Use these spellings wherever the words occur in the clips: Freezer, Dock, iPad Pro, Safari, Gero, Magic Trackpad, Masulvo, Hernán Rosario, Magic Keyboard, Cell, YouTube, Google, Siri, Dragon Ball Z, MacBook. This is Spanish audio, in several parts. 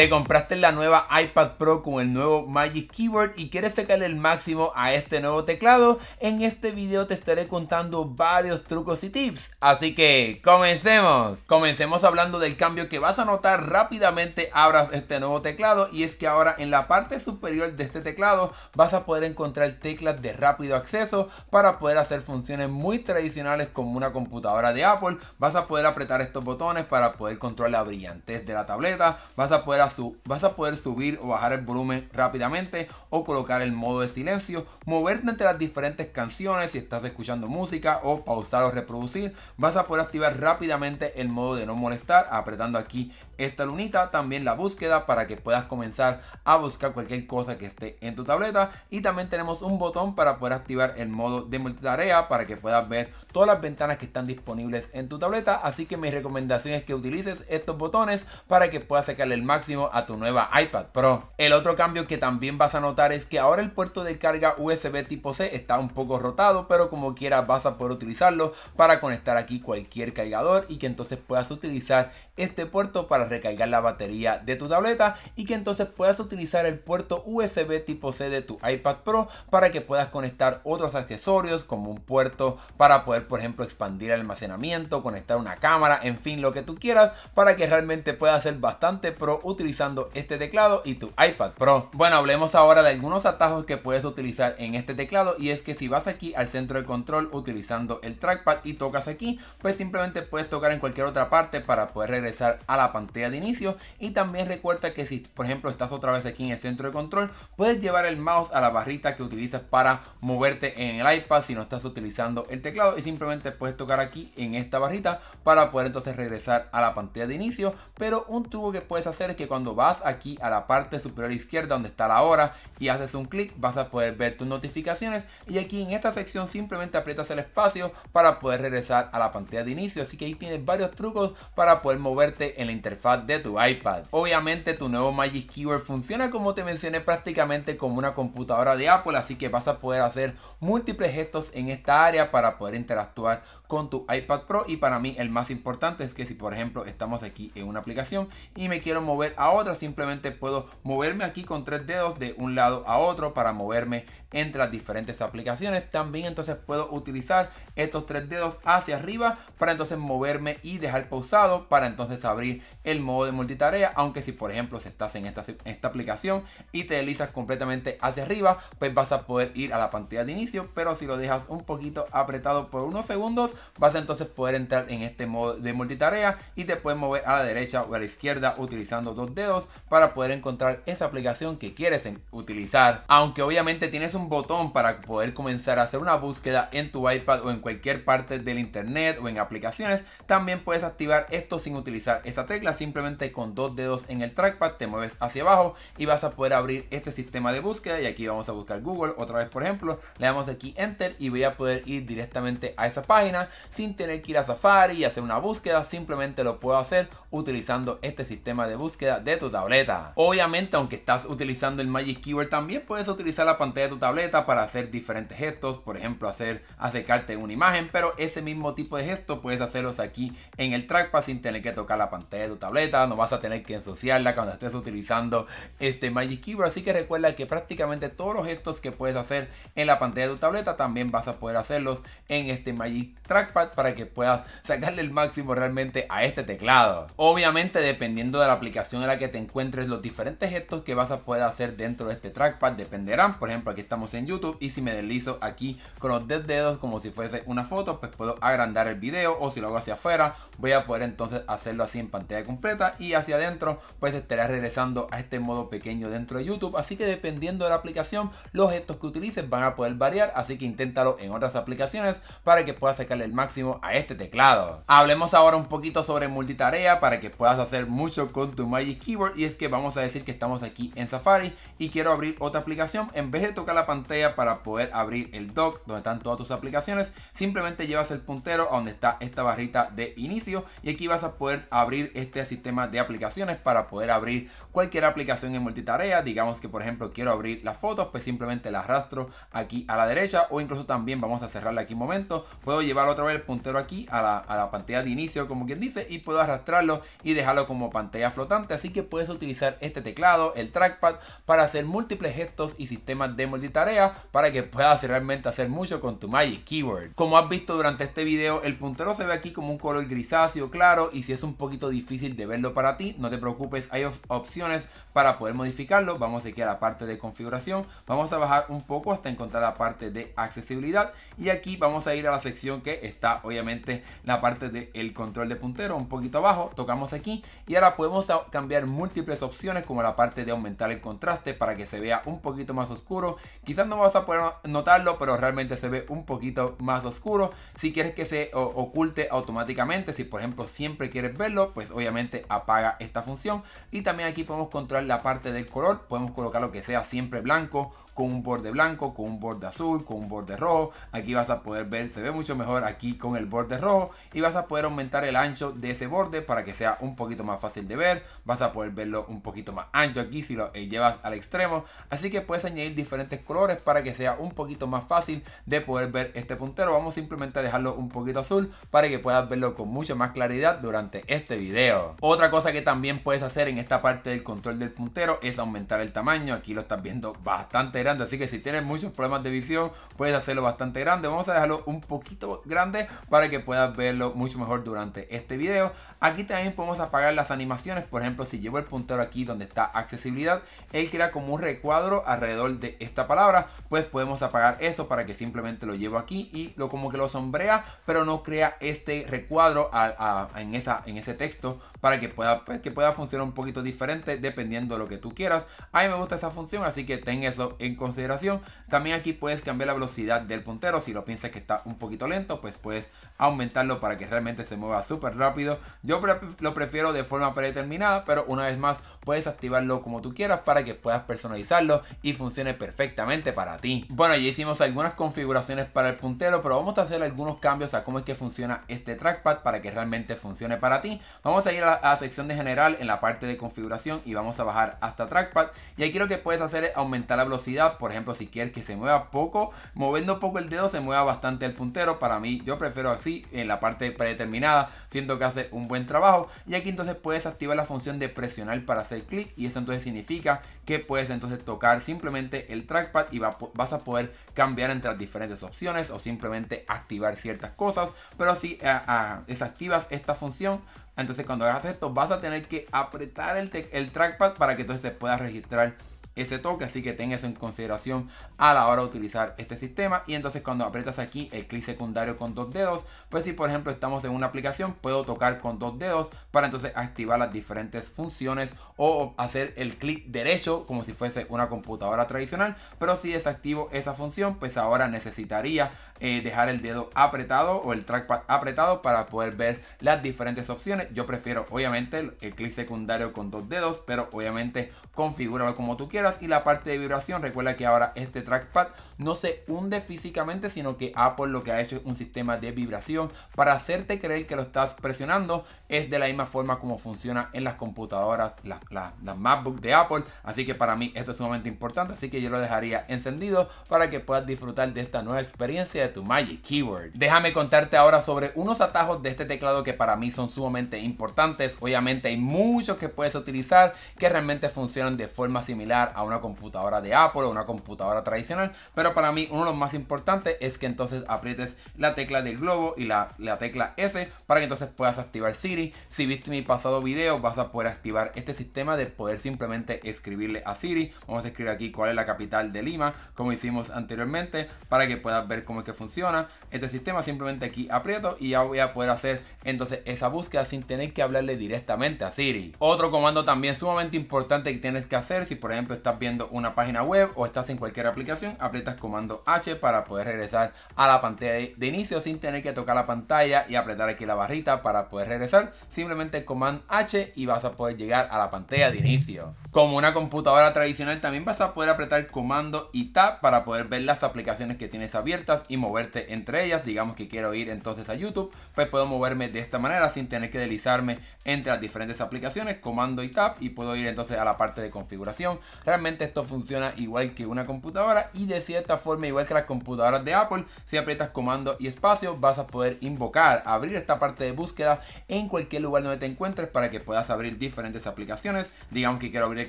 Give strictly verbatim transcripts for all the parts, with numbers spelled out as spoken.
Te compraste la nueva iPad Pro con el nuevo Magic Keyboard y quieres sacarle el máximo a este nuevo teclado. En este video te estaré contando varios trucos y tips, así que comencemos. Comencemos hablando del cambio que vas a notar rápidamente abras este nuevo teclado, y es que ahora en la parte superior de este teclado vas a poder encontrar teclas de rápido acceso para poder hacer funciones muy tradicionales como una computadora de Apple. Vas a poder apretar estos botones para poder controlar la brillantez de la tableta, vas a poder A su, vas a poder subir o bajar el volumen rápidamente o colocar el modo de silencio, moverte entre las diferentes canciones si estás escuchando música, o pausar o reproducir. Vas a poder activar rápidamente el modo de no molestar apretando aquí esta lunita, también la búsqueda para que puedas comenzar a buscar cualquier cosa que esté en tu tableta, y también tenemos un botón para poder activar el modo de multitarea para que puedas ver todas las ventanas que están disponibles en tu tableta. Así que mi recomendación es que utilices estos botones para que puedas sacarle el máximo a tu nueva iPad Pro. El otro cambio que también vas a notar es que ahora el puerto de carga U S B tipo C está un poco rotado, pero como quieras vas a poder utilizarlo para conectar aquí cualquier cargador, y que entonces puedas utilizar este puerto para recargar la batería de tu tableta, y que entonces puedas utilizar el puerto U S B tipo C de tu iPad Pro para que puedas conectar otros accesorios como un puerto para poder, por ejemplo, expandir el almacenamiento, conectar una cámara, en fin, lo que tú quieras, para que realmente puedas ser bastante pro utilizando utilizando este teclado y tu iPad Pro. Bueno, hablemos ahora de algunos atajos que puedes utilizar en este teclado, y es que si vas aquí al centro de control utilizando el trackpad y tocas aquí, pues simplemente puedes tocar en cualquier otra parte para poder regresar a la pantalla de inicio. Y también recuerda que si por ejemplo estás otra vez aquí en el centro de control, puedes llevar el mouse a la barrita que utilizas para moverte en el iPad si no estás utilizando el teclado, y simplemente puedes tocar aquí en esta barrita para poder entonces regresar a la pantalla de inicio. Pero un truco que puedes hacer es que cuando vas aquí a la parte superior izquierda donde está la hora y haces un clic, vas a poder ver tus notificaciones, y aquí en esta sección simplemente aprietas el espacio para poder regresar a la pantalla de inicio. Así que ahí tienes varios trucos para poder moverte en la interfaz de tu iPad. Obviamente tu nuevo Magic Keyboard funciona, como te mencioné, prácticamente como una computadora de Apple, así que vas a poder hacer múltiples gestos en esta área para poder interactuar con tu iPad Pro. Y para mí el más importante es que si por ejemplo estamos aquí en una aplicación y me quiero mover a otra, simplemente puedo moverme aquí con tres dedos de un lado a otro para moverme entre las diferentes aplicaciones. También entonces puedo utilizar estos tres dedos hacia arriba para entonces moverme y dejar pausado para entonces abrir el modo de multitarea. Aunque si por ejemplo si estás en esta, esta aplicación y te deslizas completamente hacia arriba, pues vas a poder ir a la pantalla de inicio, pero si lo dejas un poquito apretado por unos segundos, vas a entonces poder entrar en este modo de multitarea y te puedes mover a la derecha o a la izquierda utilizando dos dedos para poder encontrar esa aplicación que quieres utilizar. Aunque obviamente tienes un botón para poder comenzar a hacer una búsqueda en tu iPad o en cualquier parte del internet o en aplicaciones, también puedes activar esto sin utilizar esa tecla. Simplemente con dos dedos en el trackpad te mueves hacia abajo y vas a poder abrir este sistema de búsqueda, y aquí vamos a buscar Google otra vez por ejemplo, le damos aquí enter y voy a poder ir directamente a esa página sin tener que ir a Safari y hacer una búsqueda. Simplemente lo puedo hacer utilizando este sistema de búsqueda de tu tableta. Obviamente, aunque estás utilizando el Magic Keyboard, también puedes utilizar la pantalla de tu tableta para hacer diferentes gestos, por ejemplo hacer acercarte una imagen, pero ese mismo tipo de gesto puedes hacerlos aquí en el trackpad sin tener que tocar la pantalla de tu tableta. No vas a tener que ensuciarla cuando estés utilizando este Magic Keyboard, así que recuerda que prácticamente todos los gestos que puedes hacer en la pantalla de tu tableta también vas a poder hacerlos en este Magic Trackpad para que puedas sacarle el máximo realmente a este teclado. Obviamente, dependiendo de la aplicación en la que te encuentres, los diferentes gestos que vas a poder hacer dentro de este trackpad dependerán. Por ejemplo, aquí estamos en YouTube y si me deslizo aquí con los dedos como si fuese una foto, pues puedo agrandar el video, o si lo hago hacia afuera voy a poder entonces hacerlo así en pantalla completa, y hacia adentro pues estaré regresando a este modo pequeño dentro de YouTube. Así que dependiendo de la aplicación, los gestos que utilices van a poder variar, así que inténtalo en otras aplicaciones para que puedas sacarle el máximo a este teclado. Hablemos ahora un poquito sobre multitarea para que puedas hacer mucho con tu Magic Keyboard, y es que vamos a decir que estamos aquí en Safari y quiero abrir otra aplicación. En vez de tocar la pantalla para poder abrir el dock donde están todas tus aplicaciones, simplemente llevas el puntero a donde está esta barrita de inicio, y aquí vas a poder abrir este sistema de aplicaciones para poder abrir cualquier aplicación en multitarea. Digamos que por ejemplo quiero abrir las fotos, pues simplemente la arrastro aquí a la derecha, o incluso también vamos a cerrarla aquí un momento, puedo llevar otra traer el puntero aquí a la, a la pantalla de inicio, como quien dice, y puedo arrastrarlo y dejarlo como pantalla flotante. Así que puedes utilizar este teclado, el trackpad, para hacer múltiples gestos y sistemas de multitarea para que puedas realmente hacer mucho con tu Magic Keyboard. Como has visto durante este video, el puntero se ve aquí como un color grisáceo claro, y si es un poquito difícil de verlo para ti, no te preocupes, hay op- opciones para poder modificarlo. Vamos aquí a la parte de configuración, vamos a bajar un poco hasta encontrar la parte de accesibilidad, y aquí vamos a ir a la sección que está obviamente la parte del control de puntero un poquito abajo. Tocamos aquí y ahora podemos cambiar múltiples opciones, como la parte de aumentar el contraste para que se vea un poquito más oscuro. Quizás no vas a poder notarlo, pero realmente se ve un poquito más oscuro. Si quieres que se oculte automáticamente, si por ejemplo siempre quieres verlo, pues obviamente apaga esta función. Y también aquí podemos controlar la parte del color, podemos colocar lo que sea siempre blanco, con un borde blanco, con un borde azul, con un borde rojo. Aquí vas a poder ver, se ve mucho mejor aquí con el borde rojo, y vas a poder aumentar el ancho de ese borde para que sea un poquito más fácil de ver. Vas a poder verlo un poquito más ancho aquí si lo llevas al extremo, así que puedes añadir diferentes colores para que sea un poquito más fácil de poder ver este puntero. Vamos simplemente a dejarlo un poquito azul para que puedas verlo con mucha más claridad durante este video. Otra cosa que también puedes hacer en esta parte del control del puntero es aumentar el tamaño. Aquí lo estás viendo bastante grande, así que si tienes muchos problemas de visión puedes hacerlo bastante grande. Vamos a dejarlo un poquito grande para que puedas verlo mucho mejor durante este video. Aquí también podemos apagar las animaciones. Por ejemplo, si llevo el puntero aquí donde está accesibilidad, él crea como un recuadro alrededor de esta palabra, pues podemos apagar eso para que simplemente lo llevo aquí y lo como que lo sombrea, pero no crea este recuadro a, a, a, en, esa, en ese texto, para que pueda, pues, que pueda funcionar un poquito diferente dependiendo de lo que tú quieras. A mí me gusta esa función, así que ten eso en consideración. También aquí puedes cambiar la velocidad del puntero. Si lo piensas que está un poquito lento, pues puedes aumentarlo para que realmente se mueva súper rápido. Yo pre lo prefiero de forma predeterminada, pero una vez más puedes activarlo como tú quieras para que puedas personalizarlo y funcione perfectamente para ti. Bueno, ya hicimos algunas configuraciones para el puntero, pero vamos a hacer algunos cambios a cómo es que funciona este trackpad para que realmente funcione para ti. Vamos a ir a la, a la sección de general en la parte de configuración y vamos a bajar hasta trackpad, y aquí lo que puedes hacer es aumentar la velocidad. Por ejemplo, si quieres que se mueva poco, moviendo poco el dedo se mueva bastante el puntero. Para mí, yo prefiero así en la parte predeterminada, siento que hace un buen trabajo. Y aquí entonces puedes activar la función de presionar para hacer clic, y eso entonces significa que puedes entonces tocar simplemente el trackpad y va, vas a poder cambiar entre las diferentes opciones o simplemente activar ciertas cosas. Pero si uh, uh, desactivas esta función, entonces cuando hagas esto vas a tener que apretar el, el trackpad para que entonces se pueda registrar ese toque, así que ten eso en consideración a la hora de utilizar este sistema. Y entonces cuando aprietas aquí el clic secundario con dos dedos, pues si por ejemplo estamos en una aplicación, puedo tocar con dos dedos para entonces activar las diferentes funciones o hacer el clic derecho como si fuese una computadora tradicional. Pero si desactivo esa función, pues ahora necesitaría eh, dejar el dedo apretado o el trackpad apretado para poder ver las diferentes opciones. Yo prefiero obviamente el, el clic secundario con dos dedos, pero obviamente configúralo como tú quieras. Y la parte de vibración, recuerda que ahora este trackpad no se hunde físicamente, sino que Apple lo que ha hecho es un sistema de vibración para hacerte creer que lo estás presionando. Es de la misma forma como funciona en las computadoras, las la, la MacBook de Apple, así que para mí esto es sumamente importante, así que yo lo dejaría encendido para que puedas disfrutar de esta nueva experiencia de tu Magic Keyboard. Déjame contarte ahora sobre unos atajos de este teclado que para mí son sumamente importantes. Obviamente hay muchos que puedes utilizar que realmente funcionan de forma similar a a una computadora de Apple o una computadora tradicional, pero para mí uno de los más importantes es que entonces aprietes la tecla del globo y la, la tecla S para que entonces puedas activar Siri. Si viste mi pasado video, vas a poder activar este sistema de poder simplemente escribirle a Siri. Vamos a escribir aquí cuál es la capital de Lima, como hicimos anteriormente, para que puedas ver cómo es que funciona este sistema. Simplemente aquí aprieto y ya voy a poder hacer entonces esa búsqueda sin tener que hablarle directamente a Siri. Otro comando también sumamente importante que tienes que hacer, si por ejemplo estás viendo una página web o estás en cualquier aplicación, aprietas comando H para poder regresar a la pantalla de, de inicio sin tener que tocar la pantalla y apretar aquí la barrita para poder regresar. Simplemente comando H y vas a poder llegar a la pantalla de inicio. Como una computadora tradicional, también vas a poder apretar comando y tab para poder ver las aplicaciones que tienes abiertas y mover moverte entre ellas. Digamos que quiero ir entonces a YouTube, pues puedo moverme de esta manera sin tener que deslizarme entre las diferentes aplicaciones, comando y tab, y puedo ir entonces a la parte de configuración. Realmente esto funciona igual que una computadora y de cierta forma igual que las computadoras de Apple. Si aprietas comando y espacio vas a poder invocar, abrir esta parte de búsqueda en cualquier lugar donde te encuentres para que puedas abrir diferentes aplicaciones. Digamos que quiero abrir el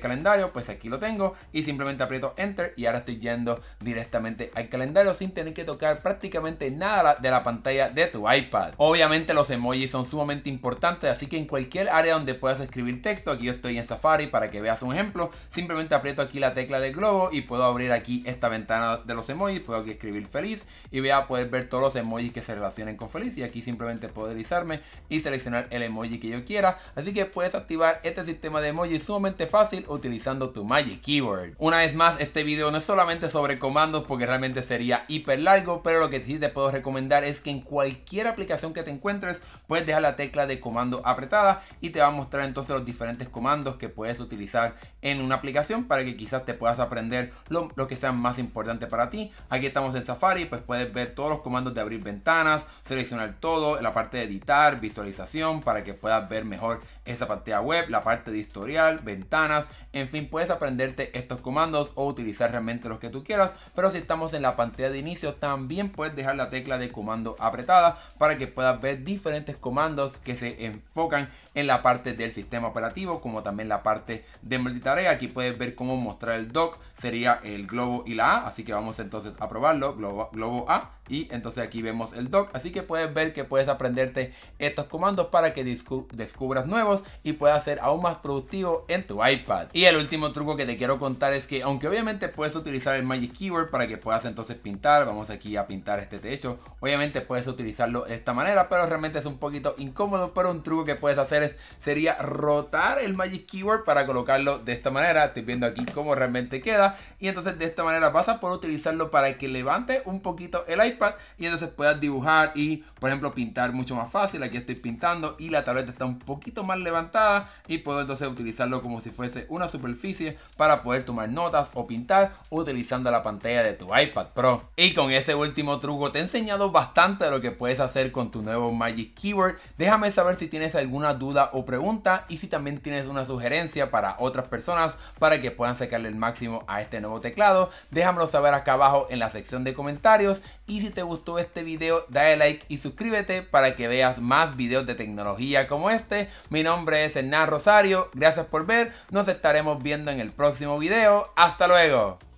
calendario, pues aquí lo tengo y simplemente aprieto enter y ahora estoy yendo directamente al calendario sin tener que tocar prácticamente nada de la pantalla de tu iPad. Obviamente los emojis son sumamente importantes, así que en cualquier área donde puedas escribir texto, aquí yo estoy en Safari para que veas un ejemplo, simplemente aprieto aquí la tecla de globo y puedo abrir aquí esta ventana de los emojis, puedo aquí escribir feliz y voy a poder ver todos los emojis que se relacionen con feliz, y aquí simplemente puedo deslizarme y seleccionar el emoji que yo quiera. Así que puedes activar este sistema de emojis sumamente fácil utilizando tu Magic Keyboard. Una vez más, este video no es solamente sobre comandos porque realmente sería hiper largo, pero lo que sí te puedo recomendar es que en cualquier aplicación que te encuentres puedes dejar la tecla de comando apretada y te va a mostrar entonces los diferentes comandos que puedes utilizar en una aplicación para que quizás te puedas aprender lo, lo que sea más importante para ti. Aquí estamos en Safari, pues puedes ver todos los comandos de abrir ventanas, seleccionar todo, la parte de editar, visualización para que puedas ver mejor esa pantalla web, la parte de historial, ventanas, en fin, puedes aprenderte estos comandos o utilizar realmente los que tú quieras. Pero si estamos en la pantalla de inicio, también puedes dejar la tecla de comando apretada para que puedas ver diferentes comandos que se enfocan en la parte del sistema operativo, como también la parte de multitarea. Aquí puedes ver cómo mostrar el dock, sería el globo y la A, así que vamos entonces a probarlo, globo, globo A, y entonces aquí vemos el dock, así que puedes ver que puedes aprenderte estos comandos para que descubras nuevos y puedas ser aún más productivo en tu iPad. Y el último truco que te quiero contar es que aunque obviamente puedes utilizar el Magic Keyboard para que puedas entonces pintar, vamos aquí a pintar este techo, obviamente puedes utilizarlo de esta manera, pero realmente es un poquito incómodo. Pero un truco que puedes hacer es, sería rotar el Magic Keyboard para colocarlo de esta manera. Estoy viendo aquí cómo realmente queda, y entonces de esta manera vas a poder utilizarlo para que levante un poquito el iPad y entonces puedas dibujar y, por ejemplo, pintar mucho más fácil. Aquí estoy pintando y la tableta está un poquito más levantada y puedo entonces utilizarlo como si fuese una superficie para poder tomar notas o pintar utilizando la pantalla de tu iPad Pro. Y con ese último truco te he enseñado bastante de lo que puedes hacer con tu nuevo Magic Keyboard. Déjame saber si tienes alguna duda o pregunta y si también tienes una sugerencia para otras personas para que puedan sacarle el máximo a este nuevo teclado. Déjamelo saber acá abajo en la sección de comentarios, y si te gustó este video dale like y suscríbete para que veas más videos de tecnología como este. Mi nombre es Hernán Rosario, gracias por ver, nos estaremos viendo en el próximo video. ¡Hasta luego!